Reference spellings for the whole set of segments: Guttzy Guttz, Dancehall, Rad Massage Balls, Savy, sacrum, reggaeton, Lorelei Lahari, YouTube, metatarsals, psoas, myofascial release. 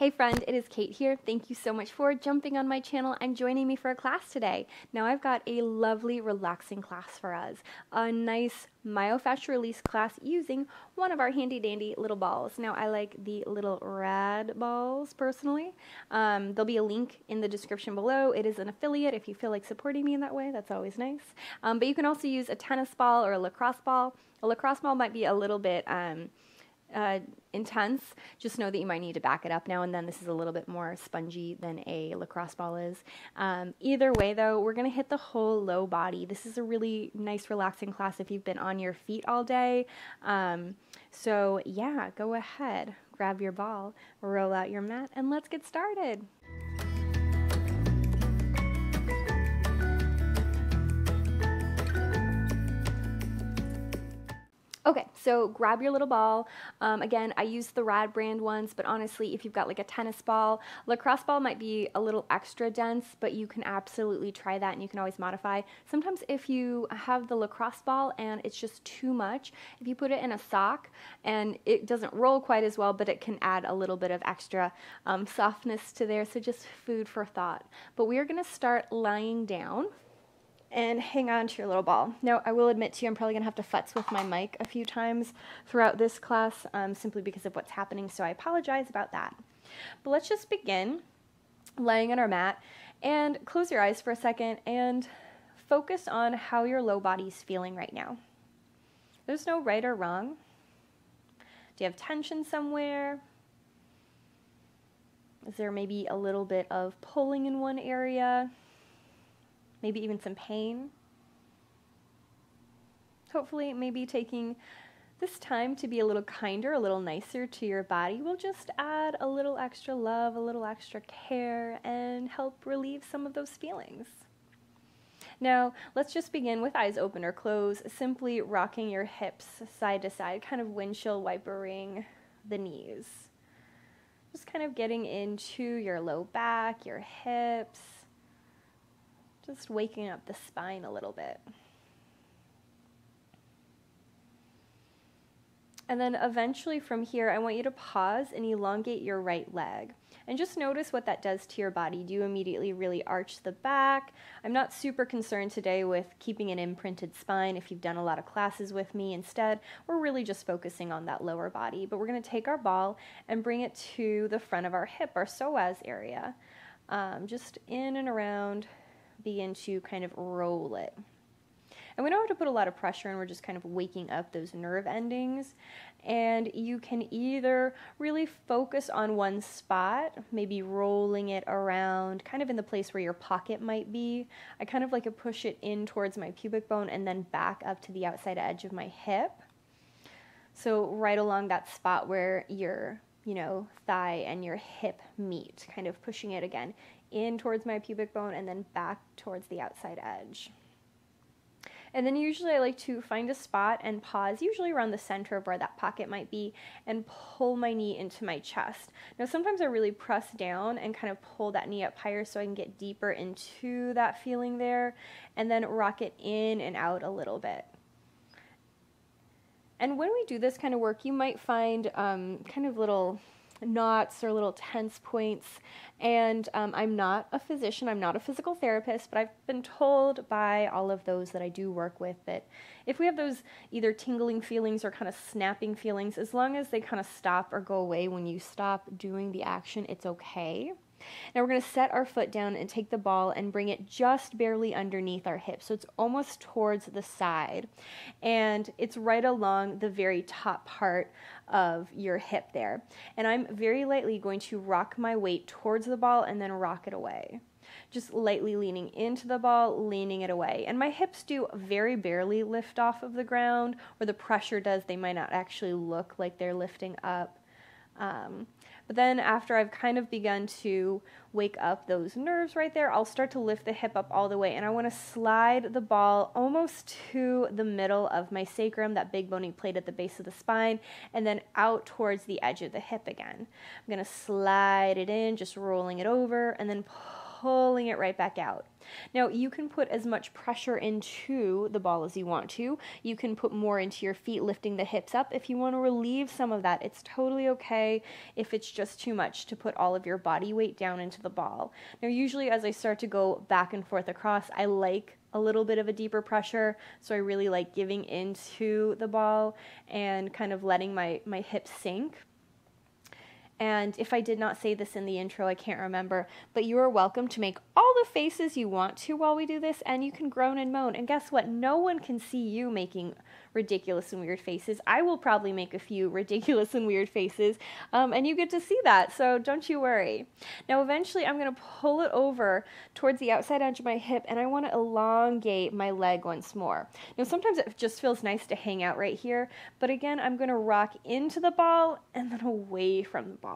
Hey friend, it is Kate here. Thank you so much for jumping on my channel and joining me for a class today. Now I've got a lovely relaxing class for us. A nice myofascial release class using one of our handy dandy little balls. Now I like the little Rad balls personally. There'll be a link in the description below. It is an affiliate if you feel like supporting me in that way. That's always nice. But you can also use a tennis ball or a lacrosse ball. A lacrosse ball might be a little bit intense. Just know that you might need to back it up now and then. This is a little bit more spongy than a lacrosse ball is. Either way though, we're going to hit the whole low body. This is a really nice relaxing class if you've been on your feet all day. So yeah, go ahead, grab your ball, roll out your mat, and let's get started. Okay, so grab your little ball. Again, I use the Rad brand ones, but honestly, if you've got like a tennis ball, lacrosse ball might be a little extra dense, but you can absolutely try that and you can always modify. Sometimes if you have the lacrosse ball and it's just too much, if you put it in a sock and it doesn't roll quite as well, but it can add a little bit of extra softness to there, so just food for thought. But we are gonna start lying down and hang on to your little ball. Now, I will admit to you, I'm probably gonna have to futz with my mic a few times throughout this class, simply because of what's happening, so I apologize about that. But let's just begin laying on our mat, and close your eyes for a second, and focus on how your low body's feeling right now. There's no right or wrong. Do you have tension somewhere? Is there maybe a little bit of pulling in one area? Maybe even some pain. Hopefully, maybe taking this time to be a little kinder, a little nicer to your body will just add a little extra love, a little extra care, and help relieve some of those feelings. Now, let's just begin with eyes open or closed, simply rocking your hips side to side, kind of windshield wipering the knees. Just kind of getting into your low back, your hips, just waking up the spine a little bit. And then eventually from here, I want you to pause and elongate your right leg. And just notice what that does to your body. Do you immediately really arch the back? I'm not super concerned today with keeping an imprinted spine if you've done a lot of classes with me. Instead, we're really just focusing on that lower body. But we're going to take our ball and bring it to the front of our hip, our psoas area. Just in and around. Begin to kind of roll it. And we don't have to put a lot of pressure, and we're just kind of waking up those nerve endings. And you can either really focus on one spot, maybe rolling it around, kind of in the place where your pocket might be. I kind of like to push it in towards my pubic bone and then back up to the outside edge of my hip. So right along that spot where your, thigh and your hip meet, kind of pushing it again in towards my pubic bone and then back towards the outside edge. And then usually I like to find a spot and pause, usually around the center of where that pocket might be, and pull my knee into my chest. Now sometimes I really press down and kind of pull that knee up higher so I can get deeper into that feeling there, and then rock it in and out a little bit. And when we do this kind of work, you might find kind of little knots or little tense points, and I'm not a physician, I'm not a physical therapist, but I've been told by all of those that I do work with that if we have those either tingling feelings or kind of snapping feelings, as long as they kind of stop or go away when you stop doing the action, it's okay. Now we're going to set our foot down and take the ball and bring it just barely underneath our hip. So it's almost towards the side, and it's right along the very top part of your hip there. And I'm very lightly going to rock my weight towards the ball and then rock it away. Just lightly leaning into the ball, leaning it away. And my hips do very barely lift off of the ground, or the pressure does. They might not actually look like they're lifting up. But then after I've kind of begun to wake up those nerves right there, I'll start to lift the hip up all the way, and I want to slide the ball almost to the middle of my sacrum, that big bony plate at the base of the spine, and then out towards the edge of the hip again. I'm going to slide it in, just rolling it over, and then pulling it right back out. Now you can put as much pressure into the ball as you want to. You can put more into your feet, lifting the hips up. If you want to relieve some of that, it's totally okay if it's just too much to put all of your body weight down into the ball. Now usually as I start to go back and forth across, I like a little bit of a deeper pressure, so I really like giving into the ball and kind of letting my hips sink. And if I did not say this in the intro, I can't remember, but you are welcome to make all the faces you want to while we do this, and you can groan and moan. And guess what? No one can see you making ridiculous and weird faces. I will probably make a few ridiculous and weird faces, and you get to see that, so don't you worry. Now eventually I'm going to pull it over towards the outside edge of my hip, and I want to elongate my leg once more. Now sometimes it just feels nice to hang out right here, but again, I'm going to rock into the ball and then away from the ball.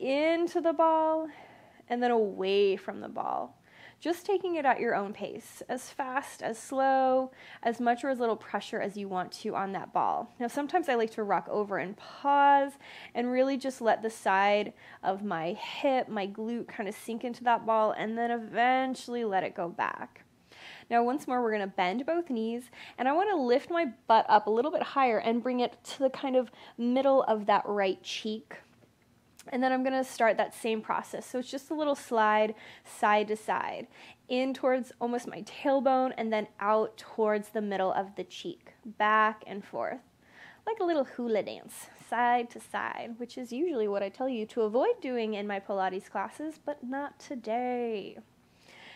Into the ball and then away from the ball, just taking it at your own pace, as fast, as slow, as much or as little pressure as you want to on that ball. Now sometimes I like to rock over and pause and really just let the side of my hip, my glute, kind of sink into that ball and then eventually let it go back. Now once more, we're going to bend both knees, and I want to lift my butt up a little bit higher and bring it to the kind of middle of that right cheek. And then I'm going to start that same process. So it's just a little slide, side to side, in towards almost my tailbone and then out towards the middle of the cheek, back and forth, like a little hula dance, side to side, which is usually what I tell you to avoid doing in my Pilates classes, but not today.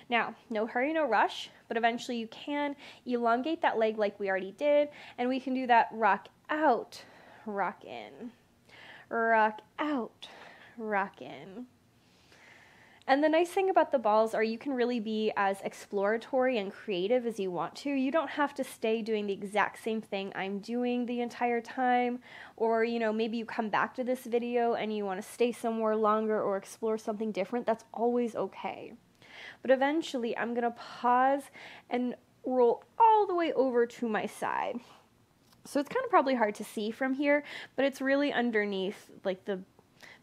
Now, no hurry, no rush, but eventually you can elongate that leg like we already did, and we can do that rock out, rock in, rock out, rock in. And the nice thing about the balls are you can really be as exploratory and creative as you want to. You don't have to stay doing the exact same thing I'm doing the entire time, or maybe you come back to this video and you want to stay somewhere longer or explore something different. That's always okay. But eventually I'm gonna pause and roll all the way over to my side. So it's kind of probably hard to see from here, but it's really underneath like the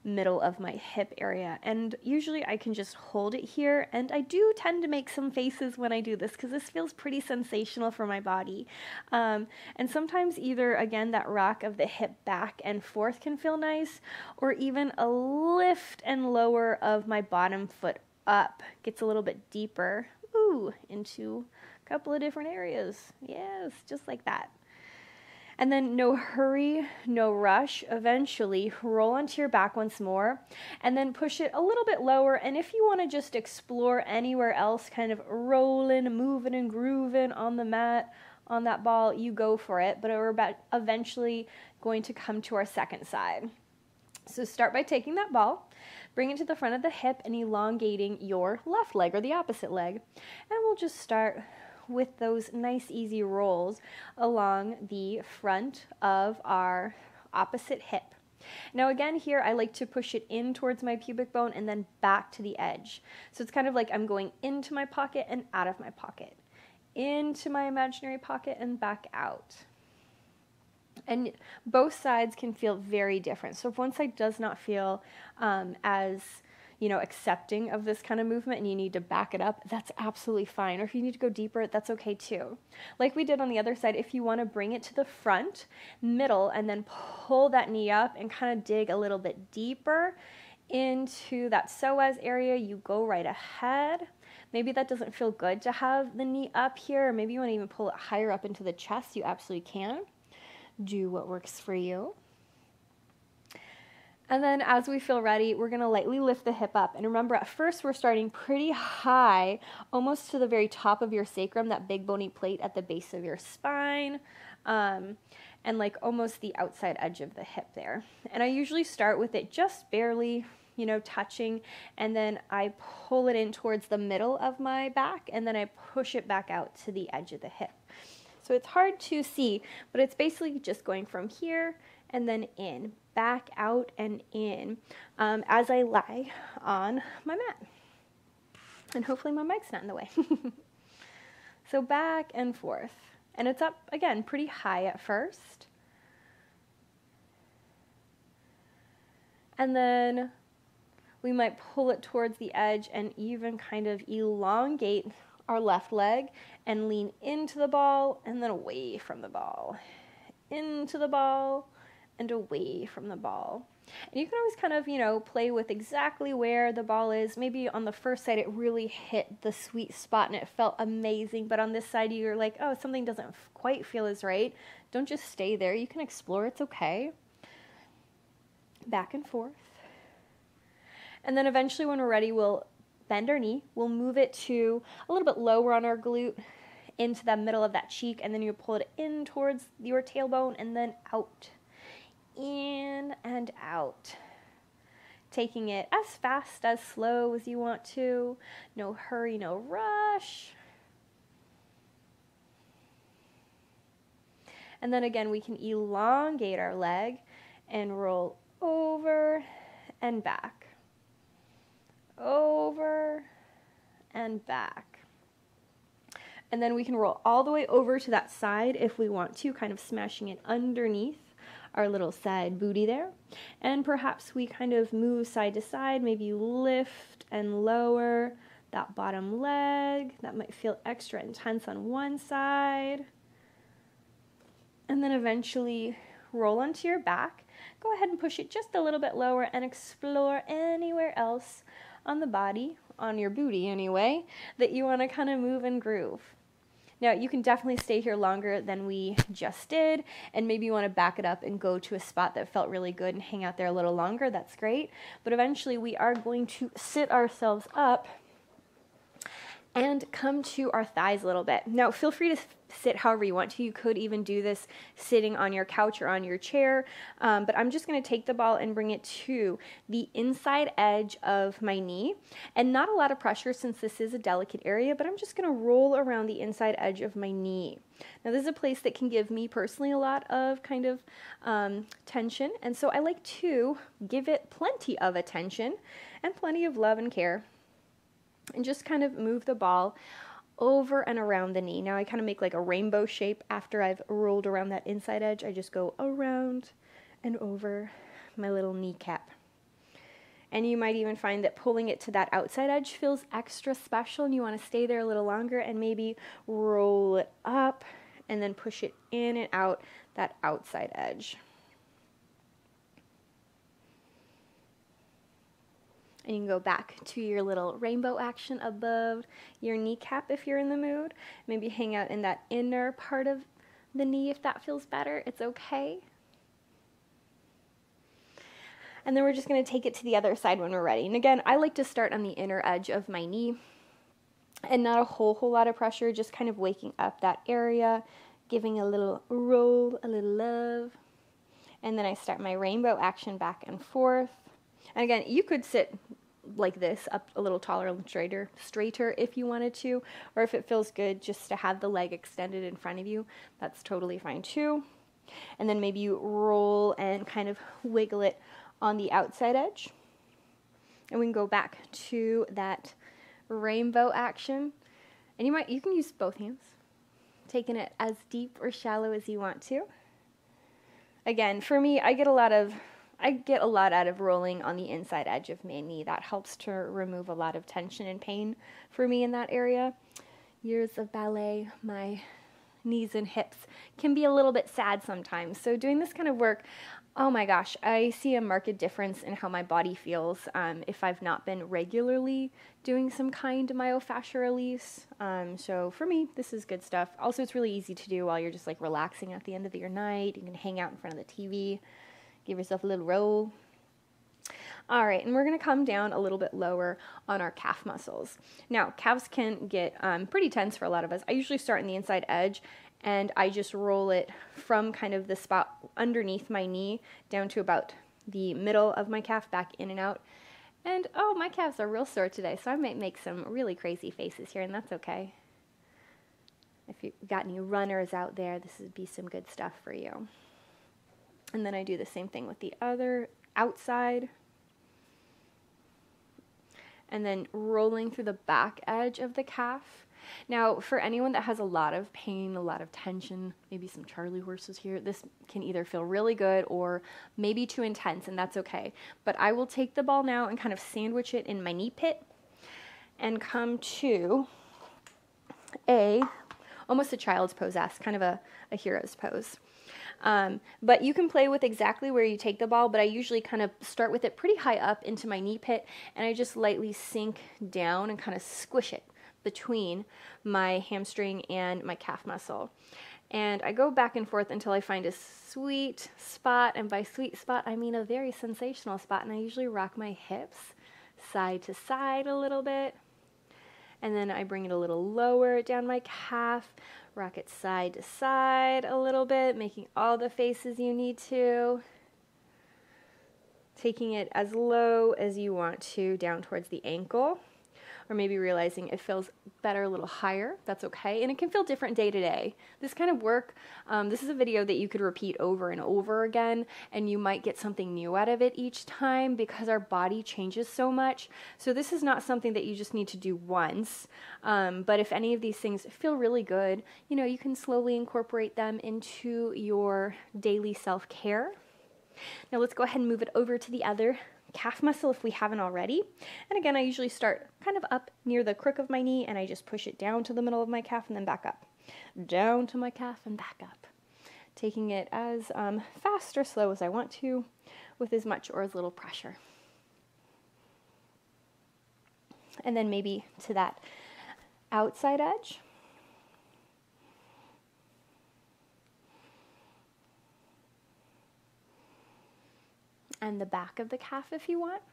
middle of my hip area, and usually I can just hold it here, and I do tend to make some faces when I do this because this feels pretty sensational for my body, and sometimes either again that rock of the hip back and forth can feel nice, or even a lift and lower of my bottom foot up gets a little bit deeper, ooh, into a couple of different areas. Yes, just like that. And then no hurry, no rush, eventually roll onto your back once more and then push it a little bit lower. And if you want to just explore anywhere else, kind of rolling, moving and grooving on the mat, on that ball, you go for it. But we're about eventually going to come to our second side. So start by taking that ball, bring it to the front of the hip and elongating your left leg or the opposite leg. And we'll just start with those nice easy rolls along the front of our opposite hip. Now again here I like to push it in towards my pubic bone and then back to the edge. So it's kind of like I'm going into my pocket and out of my pocket, into my imaginary pocket and back out. And both sides can feel very different. So if one side does not feel as accepting of this kind of movement and you need to back it up, that's absolutely fine. Or if you need to go deeper, that's okay too. Like we did on the other side, if you want to bring it to the front, middle, and then pull that knee up and kind of dig a little bit deeper into that psoas area, you go right ahead. Maybe that doesn't feel good to have the knee up here, or maybe you want to even pull it higher up into the chest, you absolutely can. Do what works for you. And then as we feel ready, we're going to lightly lift the hip up. And remember, at first we're starting pretty high, almost to the very top of your sacrum, that big bony plate at the base of your spine, and like almost the outside edge of the hip there. And I usually start with it just barely, touching, and then I pull it in towards the middle of my back, and then I push it back out to the edge of the hip. So it's hard to see, but it's basically just going from here and then in, back out and in, as I lie on my mat. And hopefully my mic's not in the way. So back and forth. And it's up, again, pretty high at first. And then we might pull it towards the edge and even kind of elongate our left leg and lean into the ball and then away from the ball, into the ball and away from the ball. And you can always kind of, you know, play with exactly where the ball is. Maybe on the first side it really hit the sweet spot and it felt amazing, but on this side you're like, oh, something doesn't quite feel as right. Don't just stay there. You can explore. It's okay. Back and forth. And then eventually when we're ready, we'll bend our knee. We'll move it to a little bit lower on our glute, into the middle of that cheek, and then you pull it in towards your tailbone and then out. In and out. Taking it as fast, as slow as you want to. No hurry, no rush. And then again, we can elongate our leg and roll over and back. Over and back. And then we can roll all the way over to that side if we want to, kind of smashing it underneath our little side booty there. And perhaps we kind of move side to side. Maybe you lift and lower that bottom leg. That might feel extra intense on one side. And then eventually roll onto your back. Go ahead and push it just a little bit lower and explore anywhere else on the body, on your booty anyway, that you want to kind of move and groove. Now, you can definitely stay here longer than we just did, and maybe you want to back it up and go to a spot that felt really good and hang out there a little longer. That's great. But eventually, we are going to sit ourselves up and come to our thighs a little bit. Now, feel free to sit however you want to. You could even do this sitting on your couch or on your chair, but I'm just going to take the ball and bring it to the inside edge of my knee, and not a lot of pressure since this is a delicate area, but I'm just going to roll around the inside edge of my knee. Now, this is a place that can give me personally a lot of kind of tension, and so I like to give it plenty of attention and plenty of love and care. And just kind of move the ball over and around the knee. Now I kind of make like a rainbow shape after I've rolled around that inside edge. I just go around and over my little kneecap. And you might even find that pulling it to that outside edge feels extra special and you want to stay there a little longer and maybe roll it up and then push it in and out that outside edge. And you can go back to your little rainbow action above your kneecap if you're in the mood. Maybe hang out in that inner part of the knee if that feels better. It's okay. And then we're just going to take it to the other side when we're ready. And again, I like to start on the inner edge of my knee and not a whole lot of pressure, just kind of waking up that area, giving a little roll, a little love. And then I start my rainbow action back and forth. And again, you could sit like this up a little taller and straighter if you wanted to, or if it feels good just to have the leg extended in front of you, that's totally fine too. And then maybe you roll and kind of wiggle it on the outside edge. And we can go back to that rainbow action. And you can use both hands, taking it as deep or shallow as you want to. Again, for me, I get a lot out of rolling on the inside edge of my knee. That helps to remove a lot of tension and pain for me in that area. Years of ballet, my knees and hips can be a little bit sad sometimes. So doing this kind of work, oh my gosh, I see a marked difference in how my body feels if I've not been regularly doing some kind of myofascial release. So for me, this is good stuff. Also, it's really easy to do while you're just like relaxing at the end of your night. You can hang out in front of the TV. Give yourself a little roll. All right, and we're going to come down a little bit lower on our calf muscles. Now, calves can get pretty tense for a lot of us. I usually start on the inside edge, and I just roll it from kind of the spot underneath my knee down to about the middle of my calf, back in and out. And, oh, my calves are real sore today, so I might make some really crazy faces here, and that's okay. If you've got any runners out there, this would be some good stuff for you. And then I do the same thing with the other outside. And then rolling through the back edge of the calf. Now, for anyone that has a lot of pain, a lot of tension, maybe some Charlie horses here, this can either feel really good or maybe too intense, and that's okay. But I will take the ball now and kind of sandwich it in my knee pit and come to almost a child's pose-esque, kind of a hero's pose. But you can play with exactly where you take the ball, but I usually kind of start with it pretty high up into my knee pit, and I just lightly sink down and kind of squish it between my hamstring and my calf muscle. And I go back and forth until I find a sweet spot, and by sweet spot I mean a very sensational spot, and I usually rock my hips side to side a little bit, and then I bring it a little lower down my calf, rock it side to side a little bit, making all the faces you need to, taking it as low as you want to down towards the ankle, or maybe realizing it feels better a little higher. That's okay, and it can feel different day to day. This kind of work, this is a video that you could repeat over and over again, and you might get something new out of it each time because our body changes so much. So this is not something that you just need to do once, but if any of these things feel really good, you know, you can slowly incorporate them into your daily self-care. Now let's go ahead and move it over to the other calf muscle if we haven't already. And again, I usually start kind of up near the crook of my knee, and I just push it down to the middle of my calf and then back up. Down to my calf and back up. Taking it as fast or slow as I want to, with as much or as little pressure. And then maybe to that outside edge. And the back of the calf if you want.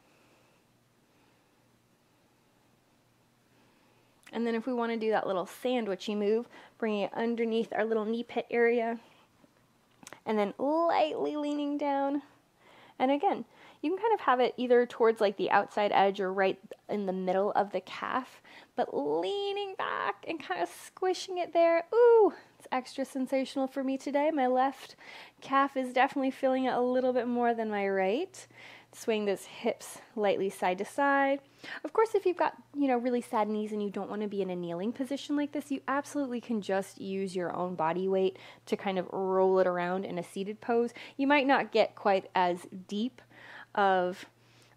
And then if we want to do that little sandwichy move, bringing it underneath our little knee pit area and then lightly leaning down. And again, you can kind of have it either towards like the outside edge or right in the middle of the calf, but leaning back and kind of squishing it there. Ooh, it's extra sensational for me today. My left calf is definitely feeling it a little bit more than my right. Swing those hips lightly side to side. Of course, if you've got, you know, really sad knees and you don't want to be in a kneeling position like this, you absolutely can just use your own body weight to kind of roll it around in a seated pose. You might not get quite as deep of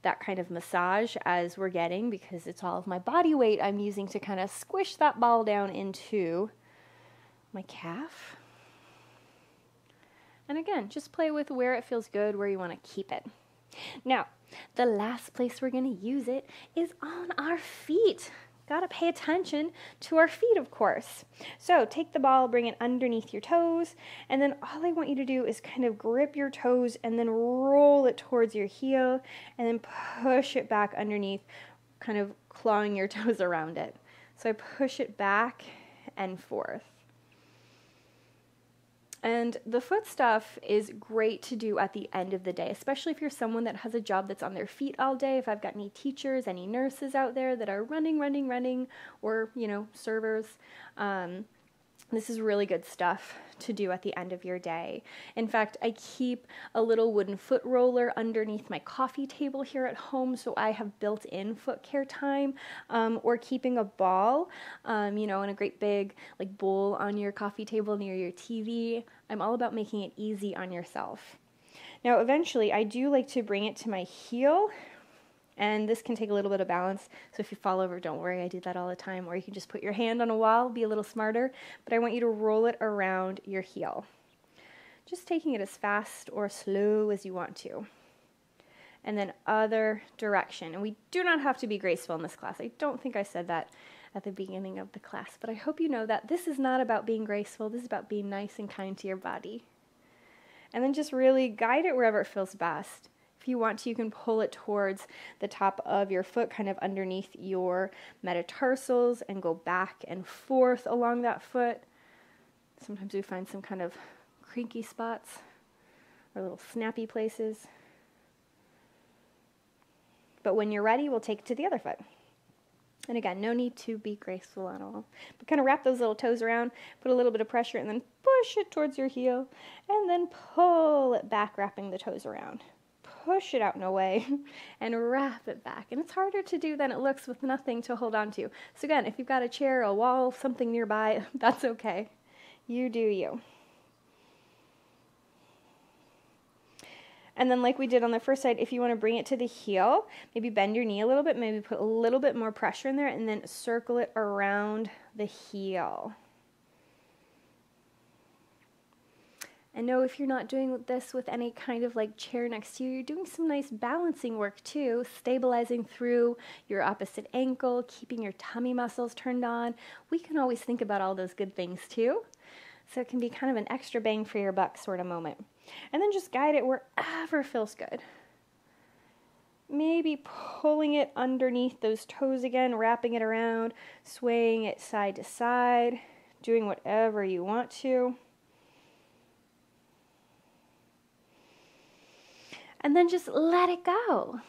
that kind of massage as we're getting because it's all of my body weight I'm using to kind of squish that ball down into my calf. And again, just play with where it feels good, where you want to keep it. Now, the last place we're going to use it is on our feet. Gotta pay attention to our feet, of course. So take the ball, bring it underneath your toes, and then all I want you to do is kind of grip your toes and then roll it towards your heel and then push it back underneath, kind of clawing your toes around it. So I push it back and forth. And the foot stuff is great to do at the end of the day, especially if you're someone that has a job that's on their feet all day. If I've got any teachers, any nurses out there that are running, or, you know, servers, this is really good stuff to do at the end of your day. In fact, I keep a little wooden foot roller underneath my coffee table here at home, so I have built-in foot care time, or keeping a ball, you know, in a great big like bowl on your coffee table near your TV. I'm all about making it easy on yourself. Now, eventually, I do like to bring it to my heel, and this can take a little bit of balance, so if you fall over, don't worry, I do that all the time, or you can just put your hand on a wall, be a little smarter, but I want you to roll it around your heel. Just taking it as fast or slow as you want to. And then other direction, and we do not have to be graceful in this class. I don't think I said that at the beginning of the class, but I hope you know that this is not about being graceful, this is about being nice and kind to your body. And then just really guide it wherever it feels best. If you want to, you can pull it towards the top of your foot, kind of underneath your metatarsals, and go back and forth along that foot. Sometimes we find some kind of creaky spots or little snappy places. But when you're ready, we'll take it to the other foot. And again, no need to be graceful at all. But kind of wrap those little toes around, put a little bit of pressure, and then push it towards your heel, and then pull it back, wrapping the toes around. push it out and away and wrap it back. And it's harder to do than it looks with nothing to hold on to. So again, if you've got a chair, a wall, something nearby, that's okay. You do you. And then like we did on the first side, if you want to bring it to the heel, maybe bend your knee a little bit, maybe put a little bit more pressure in there, and then circle it around the heel. And no, if you're not doing this with any kind of like chair next to you, you're doing some nice balancing work too, stabilizing through your opposite ankle, keeping your tummy muscles turned on. We can always think about all those good things too. So it can be kind of an extra bang for your buck sort of moment. And then just guide it wherever feels good. Maybe pulling it underneath those toes again, wrapping it around, swaying it side to side, doing whatever you want to. And then just let it go.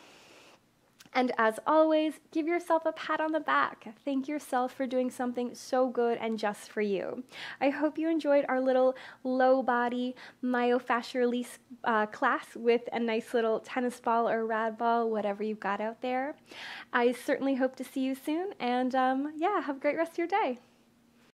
And as always, give yourself a pat on the back. Thank yourself for doing something so good and just for you. I hope you enjoyed our little low body myofascial release class with a nice little tennis ball or rad ball, whatever you've got out there. I certainly hope to see you soon, and yeah, have a great rest of your day.